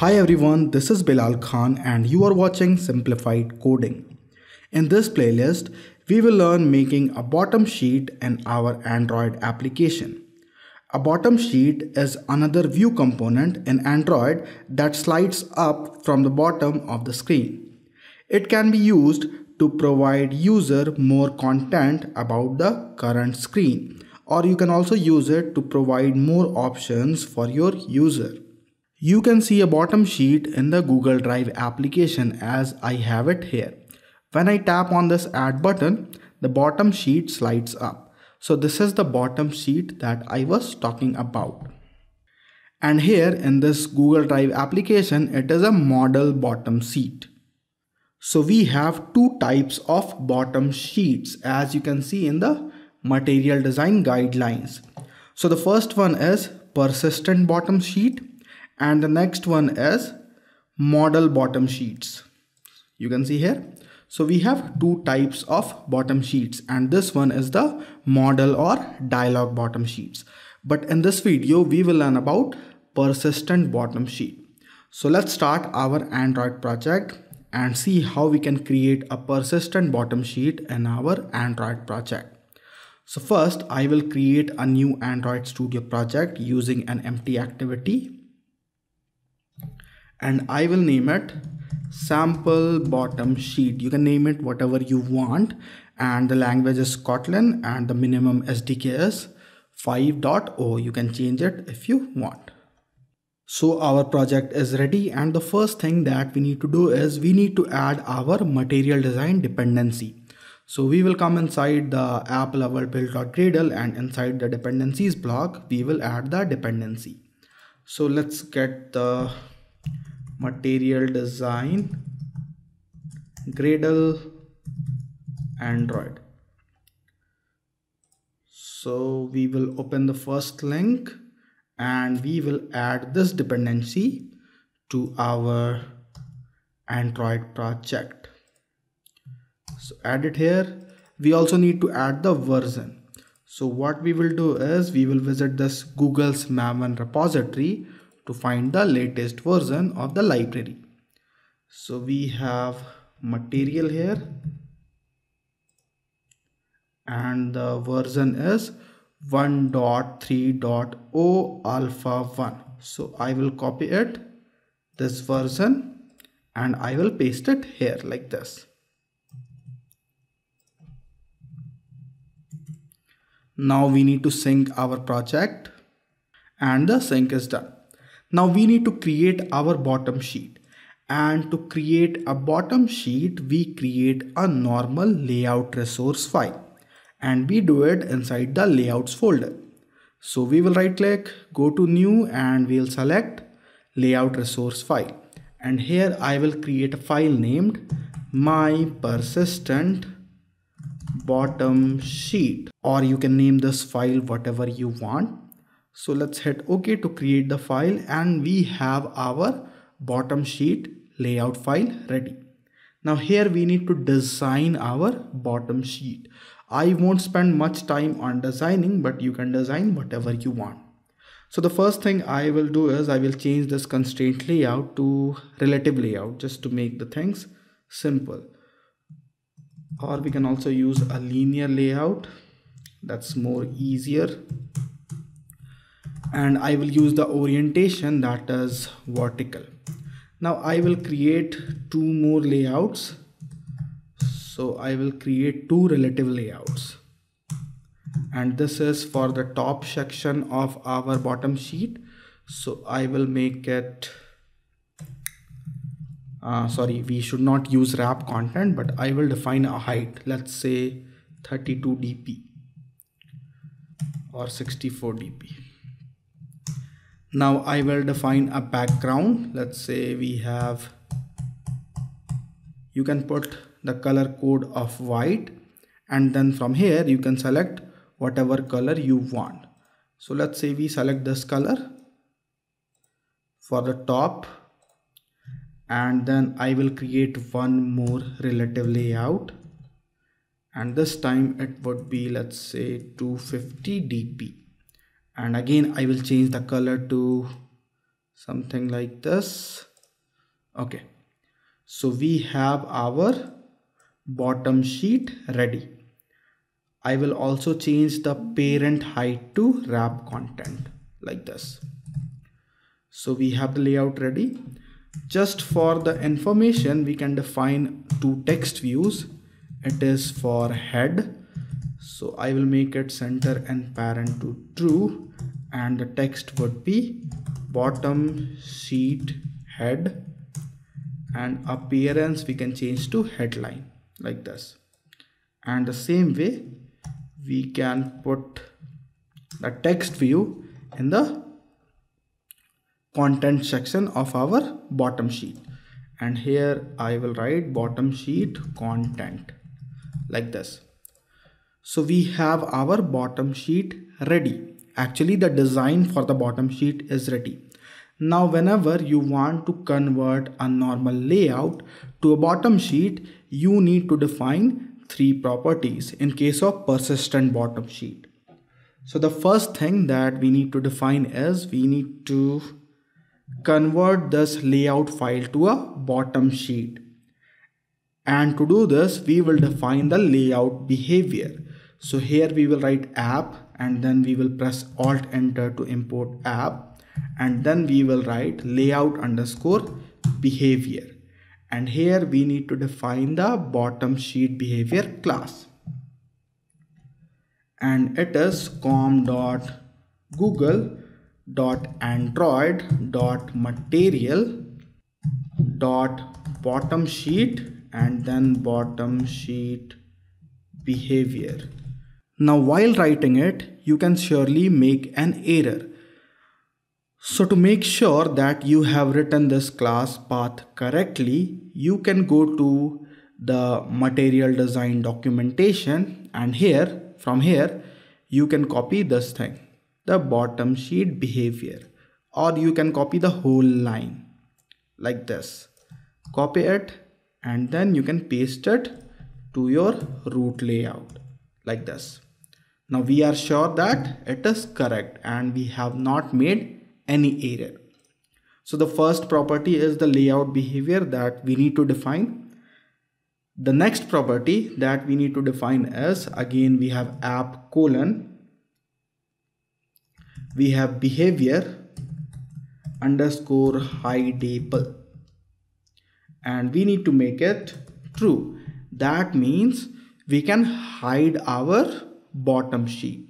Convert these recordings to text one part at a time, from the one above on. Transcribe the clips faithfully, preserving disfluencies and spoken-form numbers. Hi everyone, this is Bilal Khan and you are watching Simplified Coding. In this playlist, we will learn making a bottom sheet in our Android application. A bottom sheet is another view component in Android that slides up from the bottom of the screen. It can be used to provide user more content about the current screen, or you can also use it to provide more options for your user. You can see a bottom sheet in the Google Drive application as I have it here. When I tap on this add button, the bottom sheet slides up. So this is the bottom sheet that I was talking about. And here in this Google Drive application, it is a model bottom sheet. So we have two types of bottom sheets as you can see in the Material Design guidelines. So the first one is persistent bottom sheet and the next one is model bottom sheets. You can see here. So we have two types of bottom sheets and this one is the model or dialog bottom sheets. But in this video, we will learn about persistent bottom sheet. So let's start our Android project and see how we can create a persistent bottom sheet in our Android project. So first I will create a new Android Studio project using an empty activity. And I will name it sample bottom sheet. You can name it whatever you want, and the language is Kotlin and the minimum S D K is five point oh. You can change it if you want. So our project is ready, and the first thing that we need to do is we need to add our Material Design dependency. So we will come inside the app level build.gradle, and inside the dependencies block we will add the dependency. So let's get the Material Design Gradle Android. So we will open the first link and we will add this dependency to our Android project. So add it here. We also need to add the version. So what we will do is we will visit this Google's maven repository to find the latest version of the library. So we have material here and the version is one point three point oh alpha one. So I will copy it, this version, and I will paste it here like this. Now we need to sync our project and the sync is done. Now we need to create our bottom sheet, and to create a bottom sheet we create a normal layout resource file and we do it inside the layouts folder. So we will right click, go to new, and we will select layout resource file, and here I will create a file named my persistent bottom sheet, or you can name this file whatever you want. So let's hit OK to create the file, and we have our bottom sheet layout file ready. Now here we need to design our bottom sheet. I won't spend much time on designing, but you can design whatever you want. So the first thing I will do is I will change this constraint layout to relative layout just to make the things simple. Or we can also use a linear layout, that's more easier. And I will use the orientation that is vertical. Now I will create two more layouts. So I will create two relative layouts. And this is for the top section of our bottom sheet. So I will make it, uh, sorry, we should not use wrap content, but I will define a height. Let's say thirty-two D P or sixty-four D P. Now I will define a background. Let's say we have, you can put the color code of white, and then from here you can select whatever color you want. So let's say we select this color for the top, and then I will create one more relative layout, and this time it would be, let's say, two hundred fifty D P. And again I will change the color to something like this Okay, so we have our bottom sheet ready. I will also change the parent height to wrap content like this. So we have the layout ready. Just for the information, we can define two text views. It is for head. So I will make it center and parent to true, and the text would be bottom sheet head, and appearance we can change to headline like this. And the same way we can put the text view in the content section of our bottom sheet, and here I will write bottom sheet content like this. So we have our bottom sheet ready. Actually, the design for the bottom sheet is ready. Now, whenever you want to convert a normal layout to a bottom sheet, you need to define three properties in case of persistent bottom sheet. So the first thing that we need to define is we need to convert this layout file to a bottom sheet. And to do this, we will define the layout behavior. So here we will write app, and then we will press Alt Enter to import app. And then we will write layout underscore behavior, and here we need to define the bottom sheet behavior class, and it is com dot google dot android dot material dot bottom sheet and then bottom sheet behavior. Now, while writing it, you can surely make an error. So to make sure that you have written this class path correctly, you can go to the material design documentation, and here, from here, you can copy this thing, the bottom sheet behavior, or you can copy the whole line like this. Copy it, and then you can paste it to your root layout like this. Now we are sure that it is correct and we have not made any error. So the first property is the layout behavior that we need to define. The next property that we need to define is, again, we have app colon, we have behavior underscore hideable, and we need to make it true. That means we can hide our bottom sheet.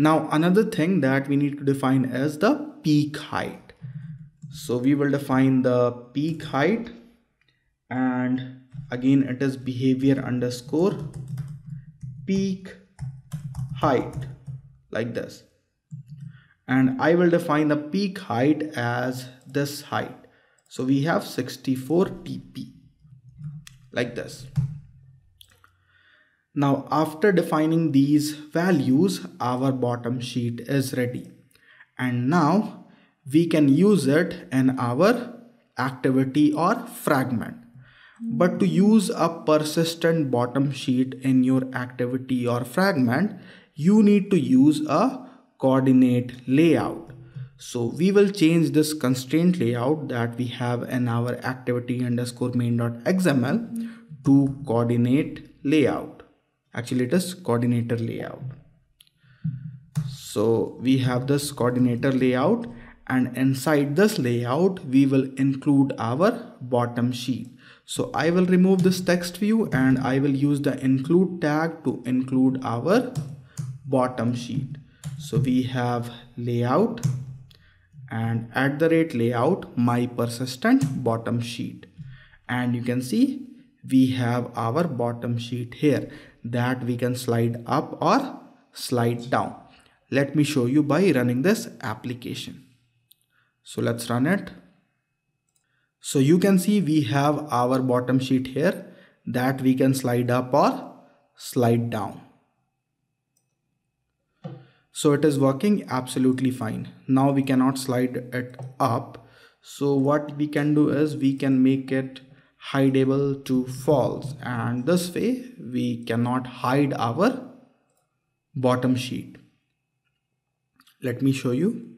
Now, another thing that we need to define is the peak height. So we will define the peak height, and again it is behavior underscore peak height like this. And I will define the peak height as this height. So we have sixty-four T P like this. Now, after defining these values, our bottom sheet is ready. And now we can use it in our activity or fragment. But to use a persistent bottom sheet in your activity or fragment, you need to use a coordinate layout. So we will change this constraint layout that we have in our activity underscore main.xml to coordinate layout. Actually, it is coordinator layout. So we have this coordinator layout, and inside this layout we will include our bottom sheet. So I will remove this text view, and I will use the include tag to include our bottom sheet. So we have layout and at the rate layout my persistent bottom sheet, and you can see we have our bottom sheet here that we can slide up or slide down. Let me show you by running this application. So let's run it. So you can see we have our bottom sheet here that we can slide up or slide down. So it is working absolutely fine. Now we cannot slide it up. So what we can do is we can make it hideable to false, and this way we cannot hide our bottom sheet. Let me show you.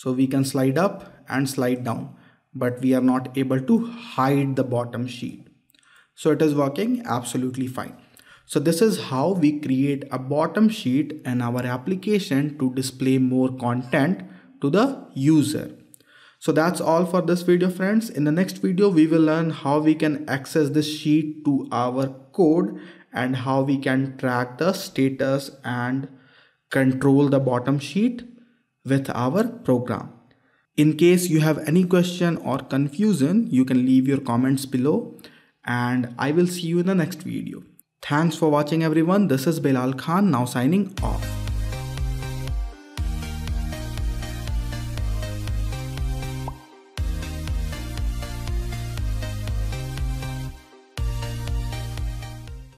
So we can slide up and slide down, but we are not able to hide the bottom sheet. So it is working absolutely fine. So this is how we create a bottom sheet in our application to display more content to the user. So that's all for this video, friends. In the next video, we will learn how we can access this sheet to our code and how we can track the status and control the bottom sheet with our program. In case you have any question or confusion, you can leave your comments below, and I will see you in the next video. Thanks for watching, everyone. This is Bilal Khan now signing off.